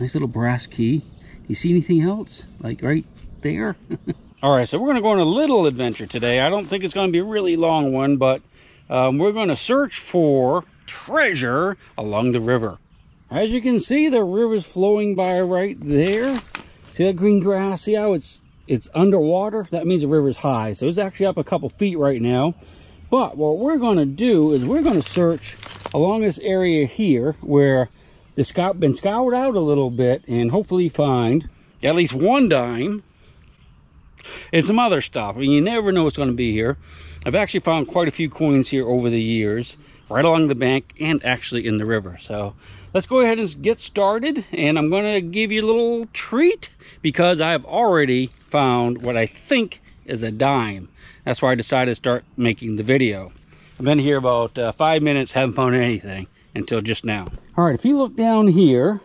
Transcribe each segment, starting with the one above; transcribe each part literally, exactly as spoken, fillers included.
Nice little brass key. You see anything else? Like right there? All right, so we're gonna go on a little adventure today. I don't think it's gonna be a really long one, but um, we're gonna search for treasure along the river. As you can see, the river's flowing by right there. See that green grass? See how it's it's underwater? That means the river's high. So it's actually up a couple feet right now. But what we're gonna do is we're gonna search along this area here where it's been scoured out a little bit and hopefully find at least one dime and some other stuff. I mean, you never know what's gonna be here. I've actually found quite a few coins here over the years, right along the bank and actually in the river. So let's go ahead and get started, and I'm gonna give you a little treat because I've already found what I think is a dime. That's why I decided to start making the video. I've been here about uh, five minutes, haven't found anything until just now. All right, if you look down here,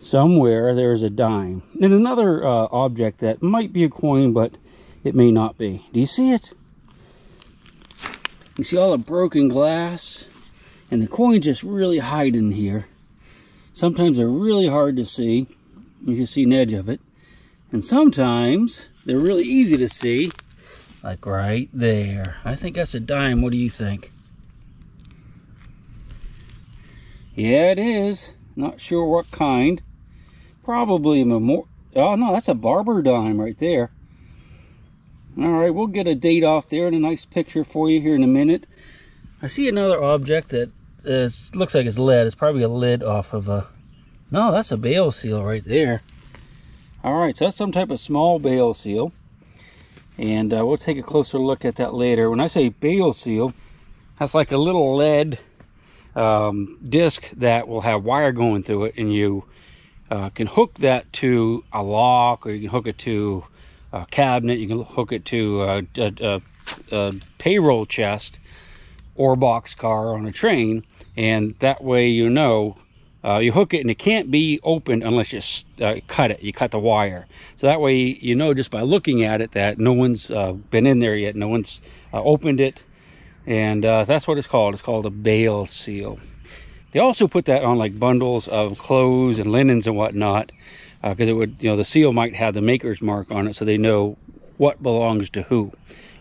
somewhere there's a dime. And another uh, object that might be a coin, but it may not be. Do you see it? You see all the broken glass, and the coins just really hide in here. Sometimes they're really hard to see. You can see an edge of it. And sometimes they're really easy to see, like right there. I think that's a dime. What do you think? Yeah, it is. Not sure what kind. Probably a memorial. Oh, no, that's a barber dime right there. All right, we'll get a date off there and a nice picture for you here in a minute. I see another object that is, looks like it's lead. It's probably a lid off of a... No, that's a bail seal right there. All right, so that's some type of small bail seal. And uh, we'll take a closer look at that later. When I say bail seal, that's like a little lead um, disc that will have wire going through it. And you uh, can hook that to a lock, or you can hook it to a cabinet. You can hook it to a, a, a, a payroll chest or box car on a train. And that way, you know, uh, you hook it and it can't be opened unless you uh, cut it. You cut the wire. So that way, you know, just by looking at it, that no one's uh, been in there yet. No one's uh, opened it. And uh, that's what it's called. It's called a bail seal. They also put that on like bundles of clothes and linens and whatnot, because uh, it would, you know, the seal might have the maker's mark on it, so they know what belongs to who.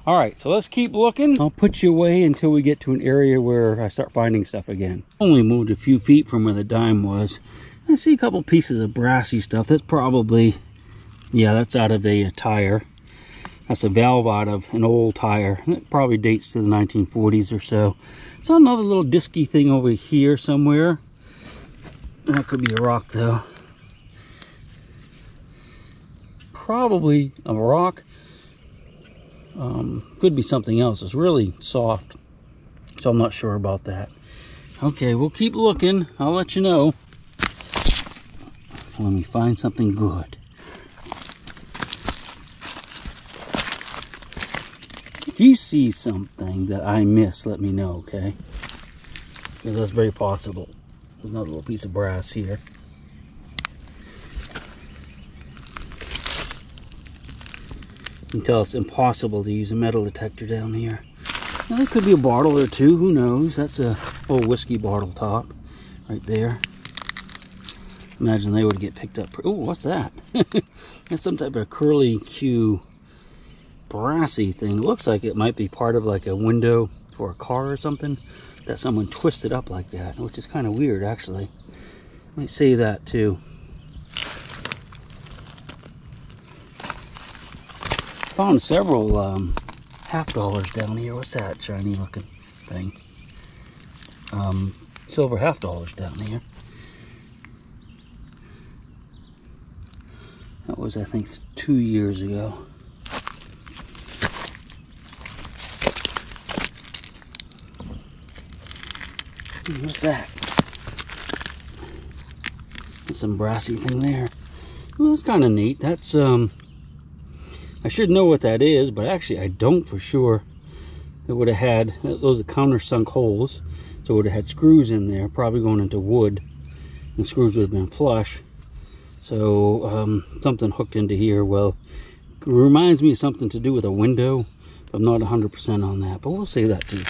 All right, so let's keep looking. I'll put you away until we get to an area where I start finding stuff again. Only moved a few feet from where the dime was. I see a couple pieces of brassy stuff. That's probably, yeah, that's out of a, a tire. That's a valve out of an old tire. It probably dates to the nineteen forties or so. Saw another little disky thing over here somewhere. That could be a rock, though. Probably a rock. Um, could be something else. It's really soft, so I'm not sure about that. Okay, we'll keep looking. I'll let you know when we find something good. If you see something that I miss, let me know, okay? Because that's very possible. There's another little piece of brass here. You can tell it's impossible to use a metal detector down here. Now, there could be a bottle or two, who knows? That's a old whiskey bottle top right there. Imagine they would get picked up. Oh, what's that? That's some type of curly Q brassy thing. Looks like it might be part of like a window for a car or something that someone twisted up like that, which is kind of weird actually. Might say that too. Found several um, half dollars down here. What's that shiny looking thing? Um, silver half dollars down here. That was, I think, two years ago. What's that? That's some brassy thing there. Well, that's kind of neat. That's um. I should know what that is, but actually I don't for sure. It would have had, those are countersunk holes, so it would have had screws in there, probably going into wood, and screws would have been flush. So um, something hooked into here. Well, it reminds me of something to do with a window. I'm not one hundred percent on that, but we'll say that too.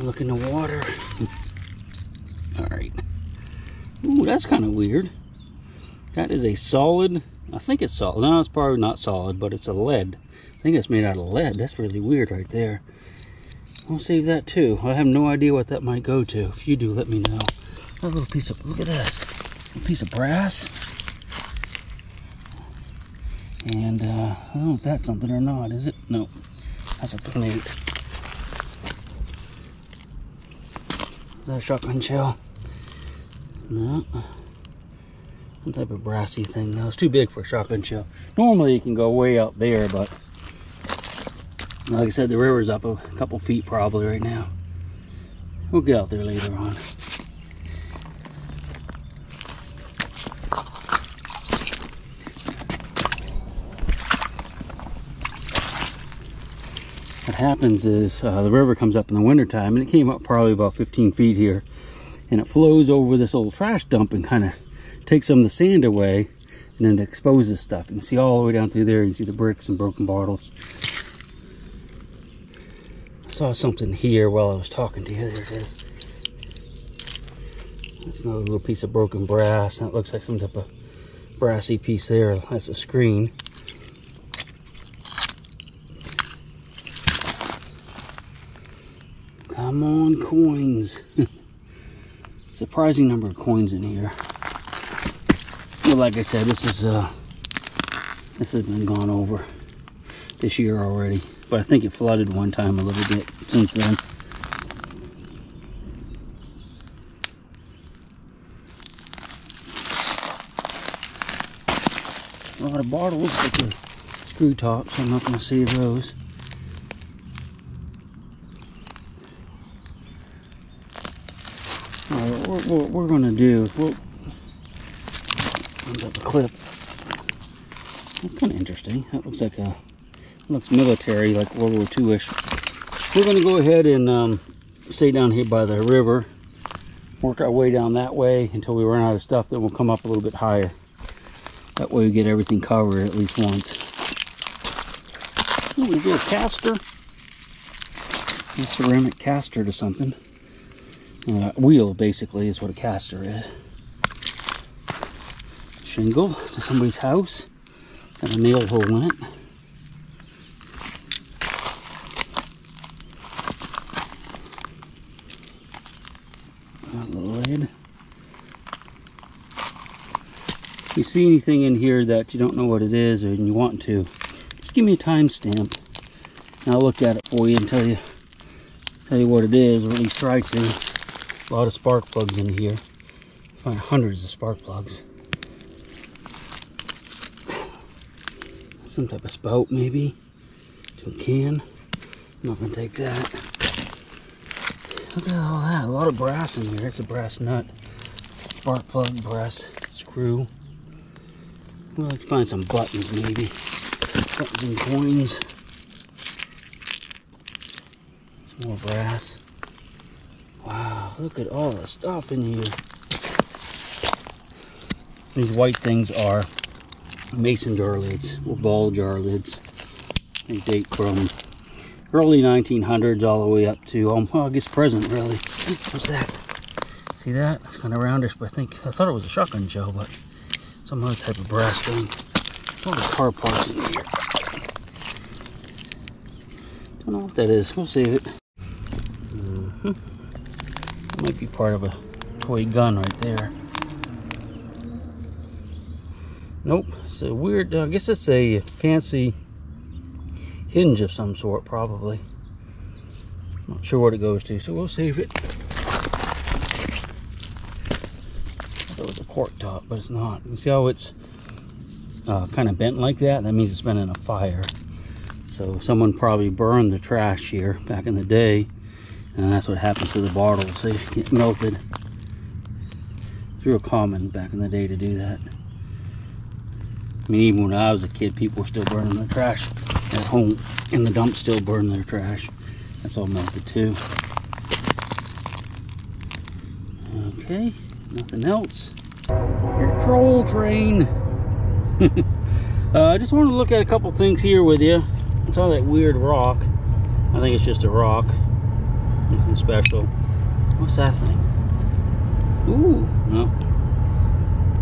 Look in the water. All right. Ooh, that's kind of weird. That is a solid, I think it's solid. No, it's probably not solid, but it's a lead. I think it's made out of lead. That's really weird right there. I'll save that too. I have no idea what that might go to. If you do, let me know. A little piece of, look at this. A piece of brass. And uh, I don't know if that's something or not, is it? No, that's a plate. Is that a shotgun shell? No. Some type of brassy thing. No, it's too big for a shotgun shell. Normally you can go way out there, but like I said, the river's up a couple feet probably right now. We'll get out there later on. What happens is uh, the river comes up in the wintertime, and it came up probably about fifteen feet here, and it flows over this old trash dump and kind of takes some of the sand away, and then it exposes stuff. You can see all the way down through there. You can see the bricks and broken bottles. I saw something here while I was talking to you. There it is. That's another little piece of broken brass. That looks like some type of brassy piece there. That's a screen. Come on, coins. Surprising number of coins in here. Well, like I said, this is uh this has been gone over this year already, but I think it flooded one time a little bit since then. A lot of bottles with the screw tops. I'm not going to save those. What we're going to do is we'll end up a clip. That's kind of interesting. That looks like a, looks military, like World War Two-ish. We're going to go ahead and um, stay down here by the river, work our way down that way until we run out of stuff. Then we'll come up a little bit higher. That way we get everything covered at least once. Ooh, we do a caster, a ceramic caster to something. Uh, wheel basically is what a caster is. Shingle to somebody's house. Got a nail hole in it. Got a little lid. If you see anything in here that you don't know what it is or you want to, just give me a timestamp and I'll look at it for you and tell you, tell you what it is, or at least try to. A lot of spark plugs in here. I find hundreds of spark plugs. Some type of spout, maybe, to a can. I'm not gonna take that. Look at all that, a lot of brass in here. It's a brass nut, spark plug, brass screw. We'll like to find some buttons, maybe. Buttons and coins. Some more brass. Wow, look at all the stuff in here. These white things are mason jar lids or ball jar lids. They date from early nineteen hundreds all the way up to, um, well, I guess present, really. What's that? See that? It's kind of roundish, but I think, I thought it was a shotgun shell, but some other type of brass thing. All the car parts in here. Don't know what that is. We'll save it. Mm-hmm. Might be part of a toy gun right there. Nope, it's a weird, uh, I guess it's a fancy hinge of some sort, probably. Not sure what it goes to, so we'll save it. I thought it was a cork top, but it's not. You see how it's uh, kind of bent like that? That means it's been in a fire. So someone probably burned the trash here back in the day. And that's what happens to the bottles. They get melted. It's real common back in the day to do that. I mean, even when I was a kid, people were still burning their trash at home. In the dump, still burning their trash. That's all melted too. Okay, nothing else. Your troll train. uh, I just wanted to look at a couple things here with you. I saw that weird rock. I think it's just a rock. Nothing special. What's that thing? Ooh, no.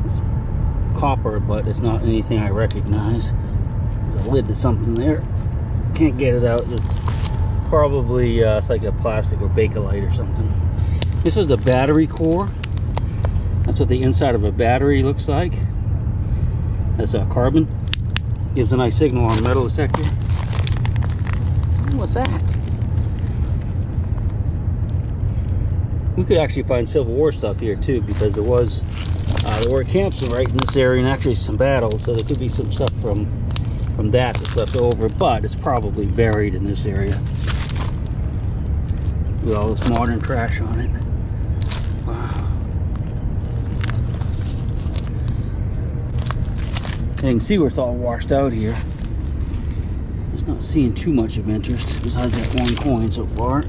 It's copper, but it's not anything I recognize. There's a lid to something there. Can't get it out. It's probably uh, it's like a plastic or Bakelite or something. This is the battery core. That's what the inside of a battery looks like. That's uh, carbon. Gives a nice signal on metal detector. Ooh, what's that? We could actually find Civil War stuff here too, because there was uh, there were camps right in this area, and actually some battles, so there could be some stuff from from that that's left over, but it's probably buried in this area with all this modern trash on it. Wow. You can see where it's all washed out here. Just not seeing too much of interest besides that one coin so far.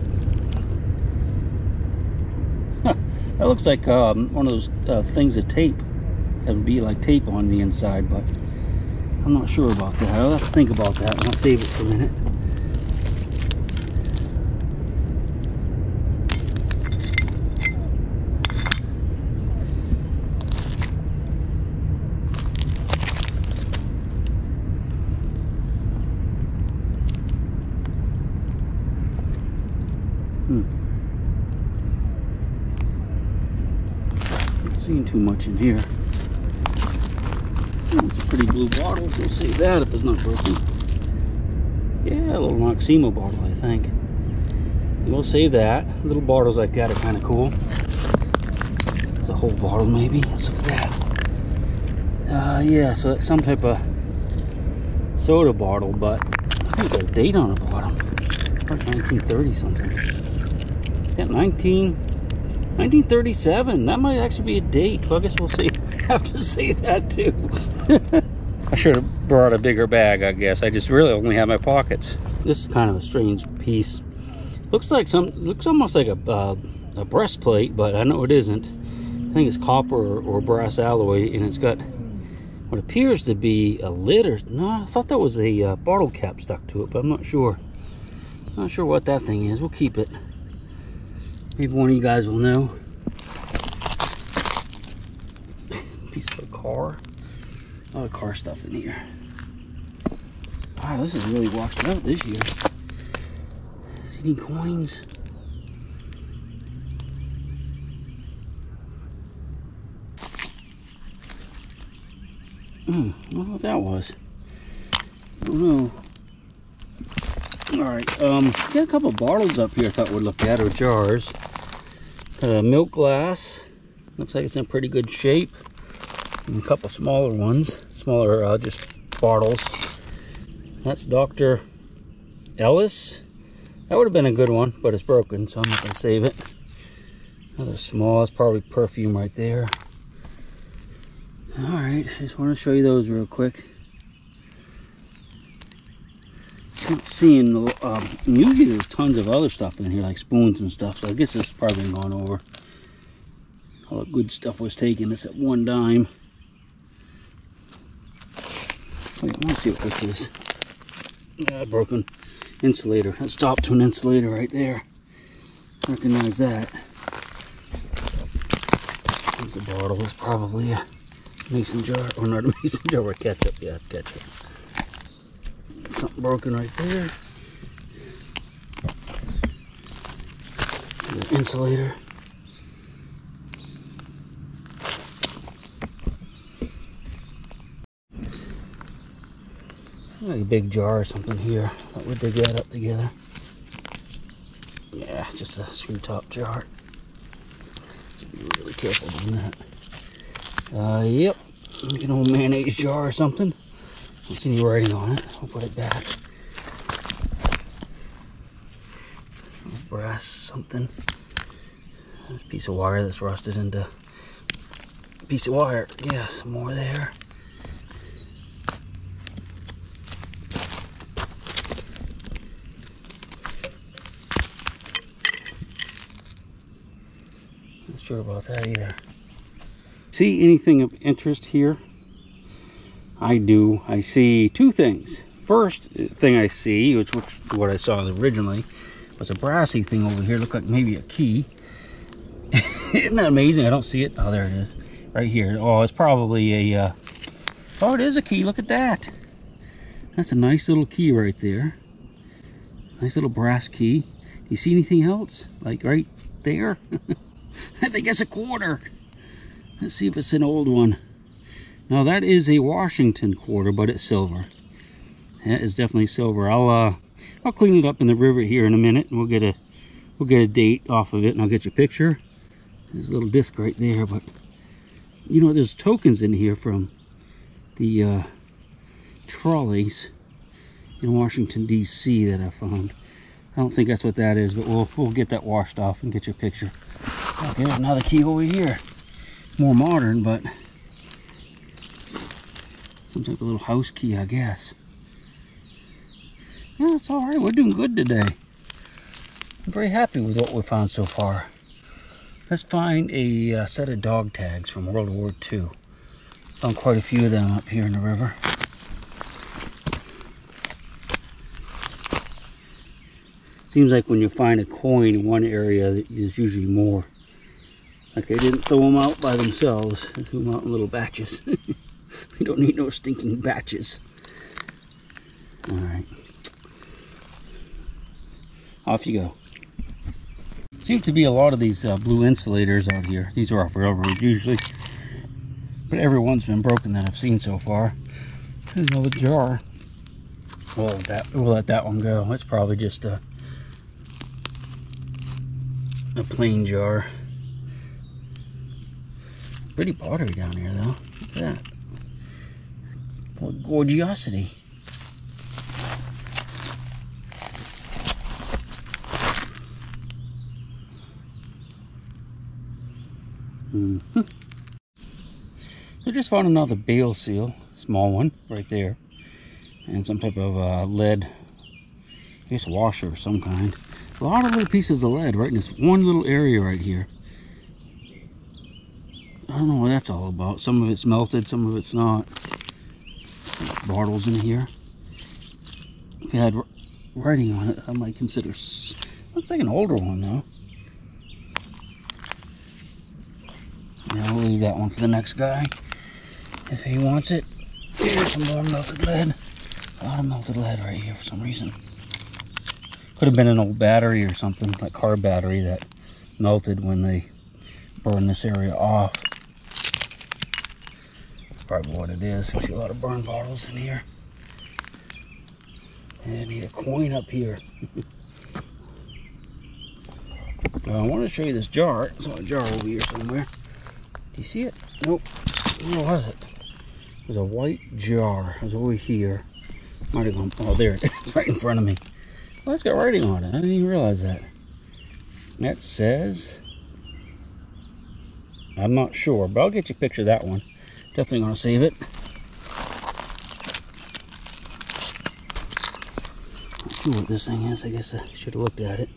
That looks like um, one of those uh, things of tape. That would be like tape on the inside, but I'm not sure about that. I'll have to think about that, and I'll save it for a minute. Seen too much in here. Oh, it's a pretty blue bottle. We'll save that if it's not broken. Yeah, a little Noxzema bottle, I think. We'll save that. Little bottles like that are kind of cool. It's a whole bottle, maybe. Let's look at that. Uh, yeah, so that's some type of soda bottle, but I think there's a date on the bottom. Like nineteen thirty something. Yeah, nineteen thirty-seven. That might actually be a date. Well, I guess we'll see. Have to say that too. I should have brought a bigger bag, I guess. I just really only have my pockets. This is kind of a strange piece. Looks like some. Looks almost like a uh, a breastplate, but I know it isn't. I think it's copper or, or brass alloy, and it's got what appears to be a lid. Or no, I thought that was a uh, bottle cap stuck to it, but I'm not sure. Not sure what that thing is. We'll keep it. Maybe one of you guys will know. Piece of a car. A lot of car stuff in here. Wow, this is really washed out this year. See any coins? Hmm, I don't know what that was. I don't know. Alright, um, got a couple of bottles up here I thought we'd look at, or jars. Uh, milk glass. Looks like it's in pretty good shape. And a couple smaller ones. Smaller, uh, just bottles. That's Doctor Ellis. That would have been a good one, but it's broken, so I'm not going to save it. Another small, it's probably perfume right there. Alright, I just want to show you those real quick. Not seeing, um, usually there's tons of other stuff in here, like spoons and stuff, so I guess this has probably been gone over. All the good stuff was taken. It's at one dime. Wait, I want to see what this is. Ah, broken insulator. That's stopped to an insulator right there. Recognize that. There's a bottle. It's probably a mason jar, or not a mason jar, or ketchup. Yeah, it's ketchup. Something broken right there. The insulator. Like a big jar or something here. I thought we'd dig that up together. Yeah, just a screw top jar. Should be really careful on that. Uh, yep, like an old mayonnaise jar or something. I don't see any writing on it. I'll put it back. Brass something. This piece of wire that's rusted into a piece of wire. Yeah, some more there. Not sure about that either. See anything of interest here? I do. I see two things. First thing I see, which was what I saw originally, There's a brassy thing over here, look like maybe a key. Isn't that amazing? I don't see it. Oh, there it is. Right here. Oh, it's probably a... Uh... Oh, it is a key. Look at that. That's a nice little key right there. Nice little brass key. You see anything else? Like right there? I think it's a quarter. Let's see if it's an old one. Now, that is a Washington quarter, but it's silver. That is definitely silver. I'll uh, I'll clean it up in the river here in a minute, and we'll get a we'll get a date off of it, and I'll get your picture. There's a little disc right there, but you know there's tokens in here from the uh, trolleys in Washington D C that I found. I don't think that's what that is, but we'll we'll get that washed off and get your picture. Okay, there's another key over here. More modern, but some type of little house key, I guess. Yeah, that's all right. We're doing good today. I'm very happy with what we found so far. Let's find a uh, set of dog tags from World War Two. Found quite a few of them up here in the river. Seems like when you find a coin in one area, there's usually more. Like they didn't throw them out by themselves. They threw them out in little batches. We don't need no stinking batches. All right. Off you go. Seems to be a lot of these uh, blue insulators out here. These are off railroad usually, but everyone's been broken that I've seen so far. There's another jar. Well, that we'll let that one go. It's probably just a a plain jar. Pretty pottery down here though. Look at that. What gorgeosity. Mm-hmm. So just found another bale seal, small one right there, and some type of uh, lead, I guess washer of some kind. A lot of little pieces of lead right in this one little area right here. I don't know what that's all about. Some of it's melted, some of it's not. Bottles in here. If it had writing on it, I might consider. Looks like an older one though. Now we'll leave that one for the next guy if he wants it. Here's some more melted lead. A lot of melted lead right here for some reason. Could have been an old battery or something, like car battery that melted when they burned this area off. That's probably what it is. I see a lot of burn bottles in here. And I need a coin up here. Now I want to show you this jar. I saw a jar over here somewhere. Do you see it? Nope. Where was it? It was a white jar. It was over here. Might have gone. Oh, there it is. Right in front of me. Well, it's got writing on it. I didn't even realize that. That says... I'm not sure, but I'll get you a picture of that one. Definitely going to save it. Not sure what this thing is. I guess I should have looked at it.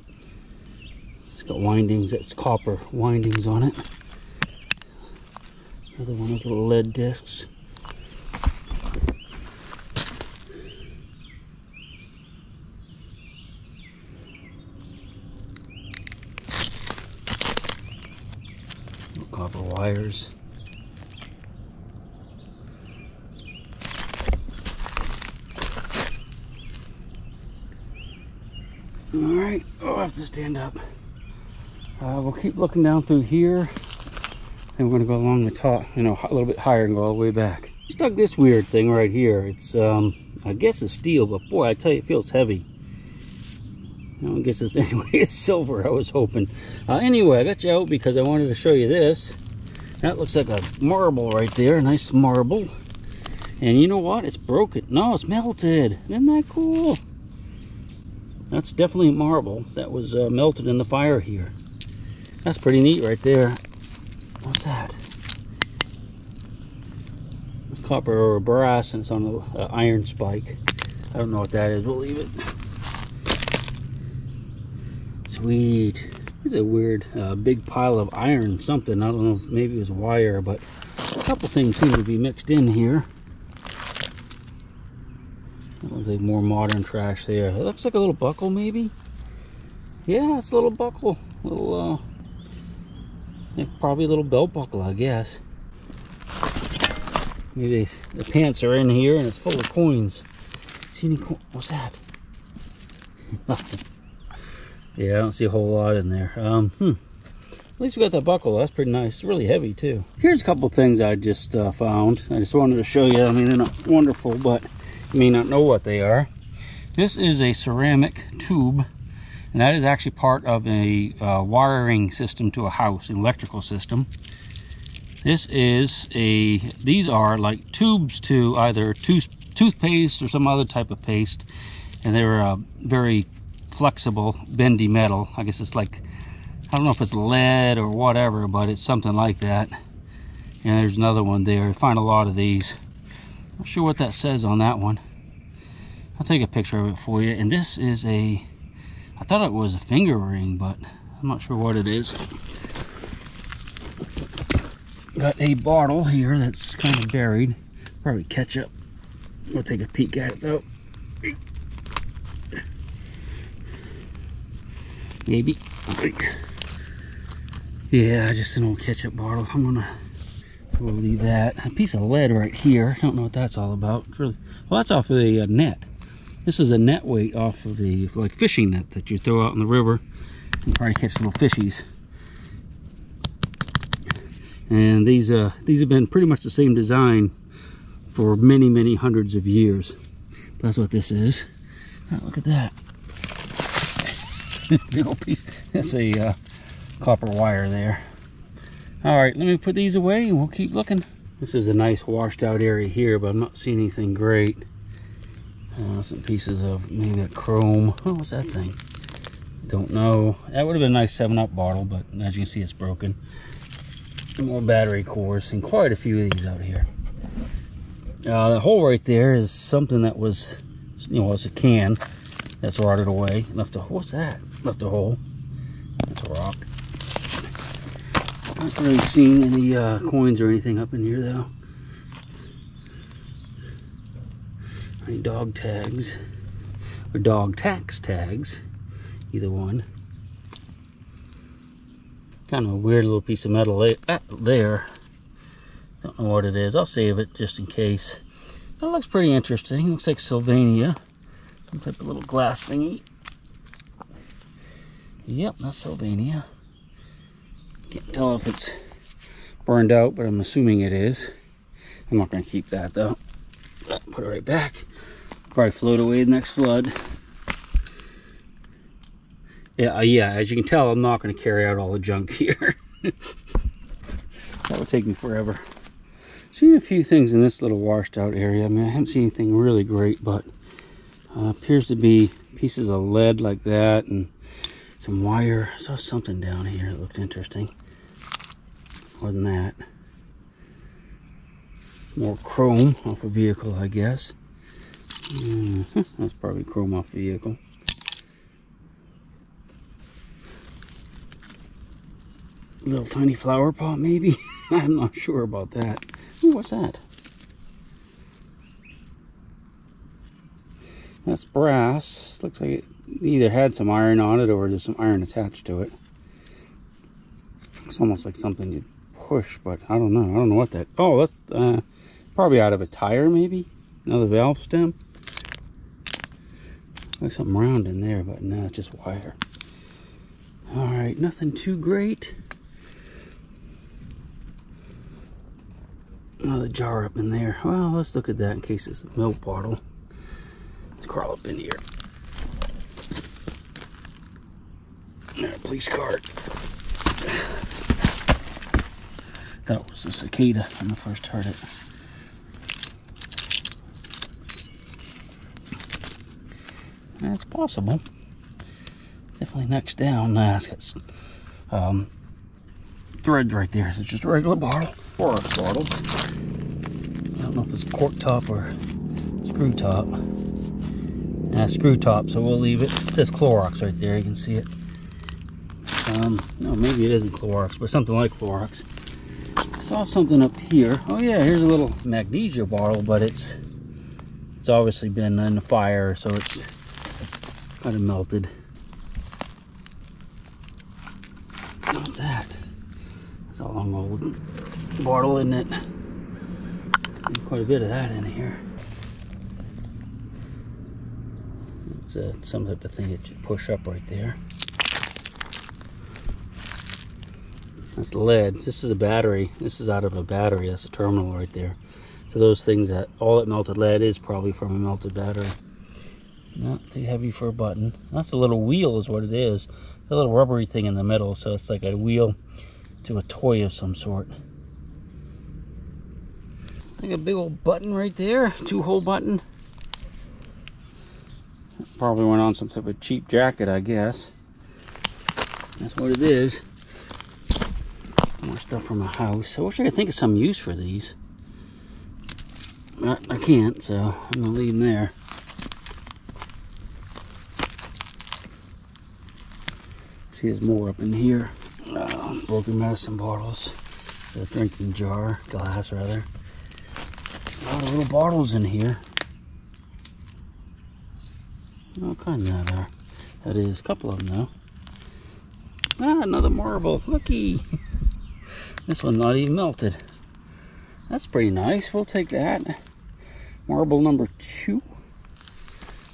It's got windings. It's copper windings on it. Another one with little lead discs. Little copper wires. Alright, oh, I have to stand up. Uh, we'll keep looking down through here. And we're gonna go along the top, you know, a little bit higher and go all the way back. Just dug this weird thing right here. It's, um, I guess it's steel, but boy, I tell you, it feels heavy. I don't guess it's, anyway, it's silver, I was hoping. Uh, anyway, I got you out because I wanted to show you this. That looks like a marble right there, a nice marble. And you know what? It's broken. No, it's melted. Isn't that cool? That's definitely marble that was uh, melted in the fire here. That's pretty neat right there. What's that? It's copper or brass, and it's on an uh, iron spike. I don't know what that is. We'll leave it. Sweet. It's a weird uh, big pile of iron something. I don't know. If maybe it was wire, but a couple things seem to be mixed in here. That looks like more modern trash there. It looks like a little buckle, maybe. Yeah, it's a little buckle, little uh, probably a little belt buckle, I guess. Maybe they, the pants are in here and it's full of coins. See any coins? What's that? Nothing. Yeah, I don't see a whole lot in there. Um, hmm. At least we got that buckle. That's pretty nice. It's really heavy too. Here's a couple things I just uh, found. I just wanted to show you. I mean, they're not wonderful, but you may not know what they are. This is a ceramic tube, and that is actually part of a uh, wiring system to a house, an electrical system. This is a. These are like tubes to either tooth toothpaste or some other type of paste, and they're uh, very flexible, bendy metal. I guess it's like. I don't know if it's lead or whatever, but it's something like that. And there's another one there. You find a lot of these. Not sure what that says on that one. I'll take a picture of it for you. And this is a, I thought it was a finger ring, but I'm not sure what it is. Got a bottle here that's kind of buried. Probably ketchup. We'll take a peek at it though. Maybe. Yeah, just an old ketchup bottle. I'm gonna we'll leave that. A piece of lead right here. I don't know what that's all about. It's really, well, that's off of a uh, net. This is a net weight off of the like fishing net that you throw out in the river and try to catch little fishies. And these uh these have been pretty much the same design for many, many hundreds of years. That's what this is. Right, look at that. Big old piece. That's a uh, copper wire there. Alright, let me put these away and we'll keep looking. This is a nice washed out area here, but I'm not seeing anything great. Uh, some pieces of maybe a chrome. What was that thing? Don't know. That would have been a nice seven up bottle, but as you can see, it's broken. More battery cores and quite a few of these out here. Uh, the hole right there is something that was, you know, it's a can. That's rotted away. Left a, what's that? Left a hole. That's a rock. Not really seeing any uh, coins or anything up in here though. Any dog tags or dog tax tags, either one. Kind of a weird little piece of metal there. Don't know what it is. I'll save it just in case. That looks pretty interesting. Looks like Sylvania. Some type of little glass thingy. Yep, that's Sylvania. Can't tell if it's burned out, but I'm assuming it is. I'm not going to keep that though. Put it right back. Probably float away the next flood. Yeah, yeah. As you can tell, I'm not going to carry out all the junk here. That would take me forever. Seen a few things in this little washed out area. I mean, I haven't seen anything really great, but. Uh, appears to be pieces of lead like that and some wire. I saw something down here that looked interesting. More than that. More chrome off a vehicle, I guess. Mm-hmm. That's probably chrome off a vehicle. Little tiny flower pot, maybe? I'm not sure about that. Ooh, what's that? That's brass. Looks like it either had some iron on it or there's some iron attached to it. It's almost like something you push, but I don't know. I don't know what that... Oh, that's uh, probably out of a tire, maybe? Another valve stem? Looks something round in there, but no, it's just wire. Alright, nothing too great. Another jar up in there. Well, let's look at that in case it's a milk bottle. Let's crawl up in here. Yeah, police cart. That was a cicada when I first heard it. That's possible. Definitely next down. Nah, it's got some, um, thread right there. It's just a regular bottle or a bottle. I don't know if it's cork top or screw top. Uh, screw top, so we'll leave it. It says Clorox right there, you can see it. Um, no, maybe it isn't Clorox, but something like Clorox. Saw something up here. Oh yeah, here's a little magnesia bottle, but it's it's obviously been in the fire, so it's kind of melted. that? That's a long old bottle, isn't it? There's quite a bit of that in here. It's uh, some type of thing that you push up right there. That's lead. This is a battery. This is out of a battery. That's a terminal right there. So those things that all that melted lead is probably from a melted battery. Not too heavy for a button. That's a little wheel is what it is. A little rubbery thing in the middle. So it's like a wheel to a toy of some sort. Like a big old button right there. Two hole button. That probably went on some type of cheap jacket, I guess. That's what it is. More stuff from the house. I wish I could think of some use for these. I, I can't, so I'm gonna leave them there. See, there's more up in here. Uh, broken medicine bottles, a drinking jar, glass rather. A lot of little bottles in here. What kind of that are? That is a couple of them though. Ah, another marble. Looky. This one's not even melted. That's pretty nice. We'll take that. Marble number two.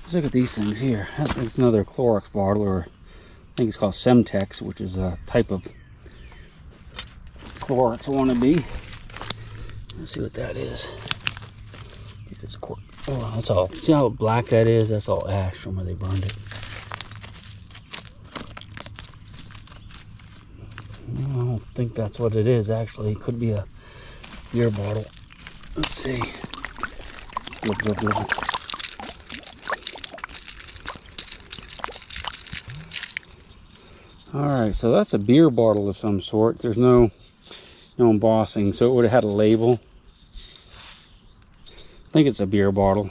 Let's look at these things here. That's another Clorox bottle, or I think it's called Semtex, which is a type of Clorox wannabe. Let's see what that is. If it's cork. Oh, that's all. See how black that is? That's all ash from where they burned it. I don't think that's what it is, actually. It could be a beer bottle. Let's see. Look, look, look. Alright, so that's a beer bottle of some sort. There's no, no embossing, so it would have had a label. I think it's a beer bottle.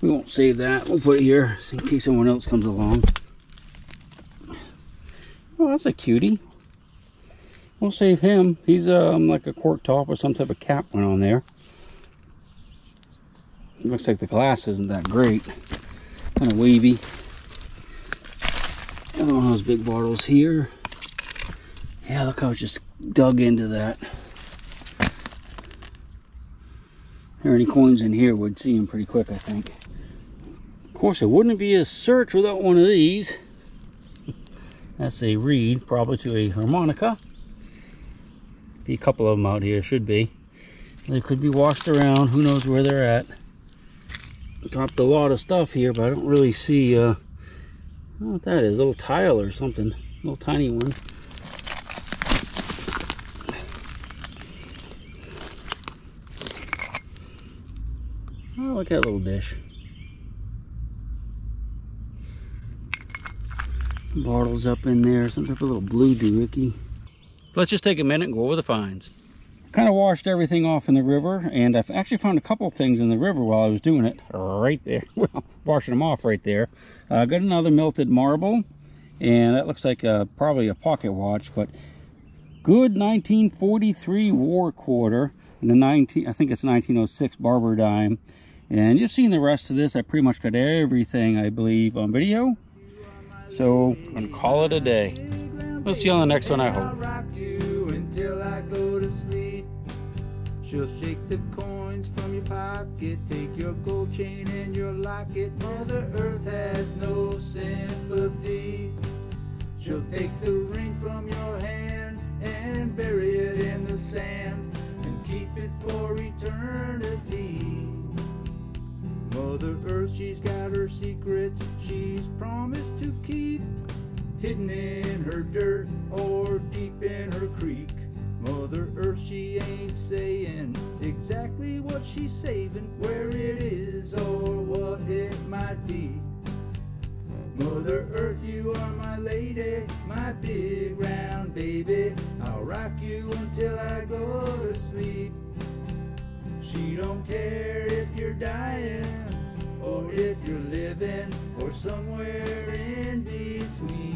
We won't save that. We'll put it here in case someone else comes along. Oh, that's a cutie. We'll save him. He's um, like a cork top or some type of cap went on there. It looks like the glass isn't that great. Kind of wavy. Another one of those big bottles here. Yeah, look how it's just dug into that. If there are any coins in here, we'd see them pretty quick, I think. Of course, it wouldn't be a search without one of these. That's a reed, probably to a harmonica. Be a couple of them out here, should be. They could be washed around, who knows where they're at. Dropped a lot of stuff here, but I don't really see, uh, I don't know what that is, a little tile or something. A little tiny one. Oh, look at that little dish. Some bottles up in there, some type of little blue doohickey. Let's just take a minute and go over the finds. Kind of washed everything off in the river, and I've actually found a couple things in the river while I was doing it. Right there. Well, washing them off right there. I uh, got another melted marble, and that looks like a, probably a pocket watch, but good nineteen forty-three war quarter, and the nineteen I think it's nineteen oh six Barber dime. And you've seen the rest of this. I pretty much got everything, I believe, on video. So I'm going to call it a day. We'll see you on the next one, I hope. I go to sleep. She'll shake the coins from your pocket, take your gold chain and your locket. Mother Earth has no sympathy. She'll take the ring from your hand and bury it in the sand and keep it for eternity. Mother Earth, she's got her secrets she's promised to keep, hidden in her dirt or deep in her creek. Mother Earth, she ain't saying exactly what she's saving, where it is or what it might be. Mother Earth, you are my lady, my big round baby. I'll rock you until I go to sleep. She don't care if you're dying or if you're living or somewhere in between.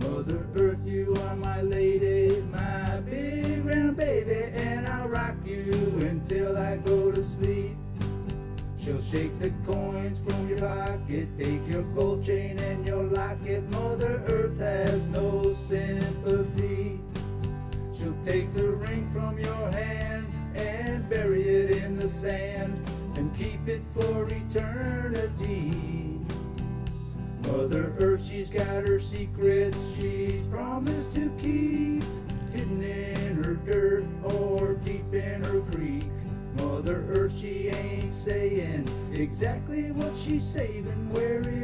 Mother Earth, you are my lady, my big round baby, and I'll rock you until I go to sleep. She'll shake the coins from your pocket, take your gold chain and your locket. Mother Earth has no the sand and keep it for eternity. Mother Earth, she's got her secrets she's promised to keep, hidden in her dirt or deep in her creek. Mother Earth, she ain't saying exactly what she's saving, where it